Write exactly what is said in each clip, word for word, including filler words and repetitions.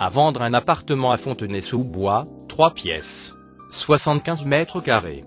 à vendre un appartement à Fontenay sous Bois, trois pièces, soixante-quinze mètres carrés.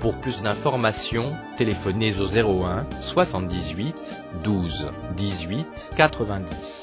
Pour plus d'informations, téléphonez au zéro un soixante-dix-huit douze dix-huit quatre-vingt-dix.